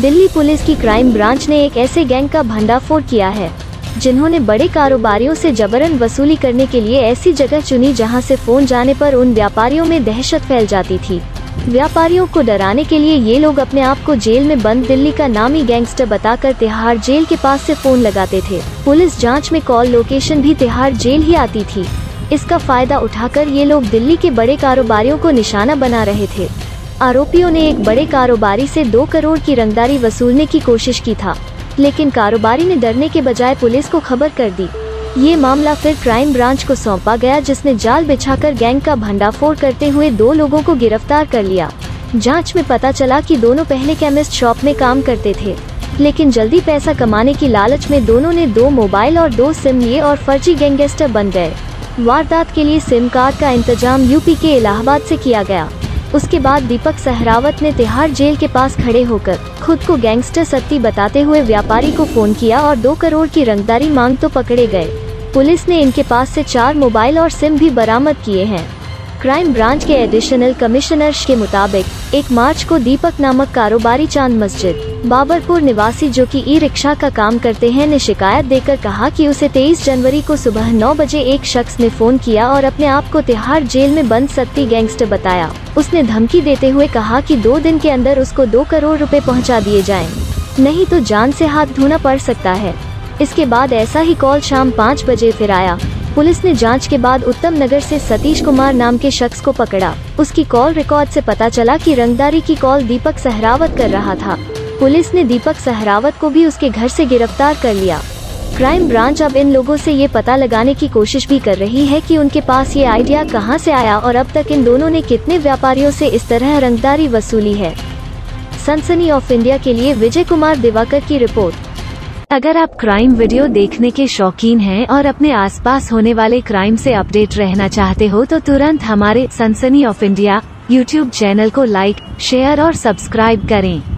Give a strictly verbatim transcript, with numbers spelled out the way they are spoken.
Delhi police की crime branch ने एक ऐसे गैंग का भंडाफोड़ किया है जिन्होंने बड़े कारोबारियों से जबरन वसूली करने के लिए ऐसी जगह चुनी जहां से फोन जाने पर उन व्यापारियों में दहशत फैल जाती थी। व्यापारियों को डराने के लिए ये लोग अपने आप को जेल में बंद दिल्ली का नामी गैंगस्टर बताकर तिहाड़ जेल के पास से फोन लगाते थे। पुलिस जांच में कॉल लोकेशन भी तिहाड़ जेल ही आती थी। इसका फायदा उठाकर ये लोग दिल्ली के बड़े कारोबारियों को निशाना बना रहे थे। आरोपियों ने एक बड़े कारोबारी से दो करोड़ की रंगदारी वसूलने की कोशिश की था, लेकिन कारोबारी ने डरने के बजाय पुलिस को खबर कर दी। ये मामला फिर क्राइम ब्रांच को सौंपा गया, जिसने जाल बिछाकर गैंग का भंडाफोड़ करते हुए दो लोगों को गिरफ्तार कर लिया। जांच में पता चला कि दोनों पहले केमिस्ट शॉप में काम करते थे, लेकिन जल्दी पैसा कमाने की लालच में दोनों ने दो मोबाइल और दो सिम लिए और फर्जी गैंगस्टर बन गए। वारदात के लिए सिम कार्ड का इंतजाम यूपी के इलाहाबाद से किया गया। उसके बाद दीपक सहरावत ने तिहाड़ जेल के पास खड़े होकर खुद को गैंगस्टर सत्ती बताते हुए व्यापारी को फोन किया और दो करोड़ की रंगदारी मांग तो पकड़े गए। पुलिस ने इनके पास से चार मोबाइल और सिम भी बरामद किए हैं। क्राइम ब्रांच के एडिशनल कमिश्नर के मुताबिक एक मार्च को दीपक नामक कारोबारी चांद मस्जिद बाबरपुर निवासी जो कि ई रिक्शा का काम करते हैं ने शिकायत देकर कहा कि उसे तेईस जनवरी को सुबह नौ बजे एक शख्स ने फोन किया और अपने आप को तिहाड़ जेल में बंद सत्ती गैंगस्टर बताया। उसने धमकी देते हुए कहा कि दो दिन के अंदर उसको दो करोड़ रुपए पहुँचा दिए जाएं, नहीं तो जान से हाथ धोना पड़ सकता है। इसके बाद ऐसा ही कॉल शाम पाँच बजे फिर आया। पुलिस ने जांच के बाद उत्तम नगर से सतीश कुमार नाम के शख्स को पकड़ा। उसकी कॉल रिकॉर्ड से पता चला कि रंगदारी की कॉल दीपक सहरावत कर रहा था। पुलिस ने दीपक सहरावत को भी उसके घर से गिरफ्तार कर लिया। क्राइम ब्रांच अब इन लोगों से ये पता लगाने की कोशिश भी कर रही है कि उनके पास ये आइडिया कहां से आया और अब तक इन दोनों ने कितने व्यापारियों से इस तरह रंगदारी वसूली है। सनसनी ऑफ इंडिया के लिए विजय कुमार दिवाकर की रिपोर्ट। अगर आप क्राइम वीडियो देखने के शौकीन हैं और अपने आसपास होने वाले क्राइम से अपडेट रहना चाहते हो तो तुरंत हमारे Sansani of India YouTube channel को लाइक, शेयर और सब्सक्राइब करें।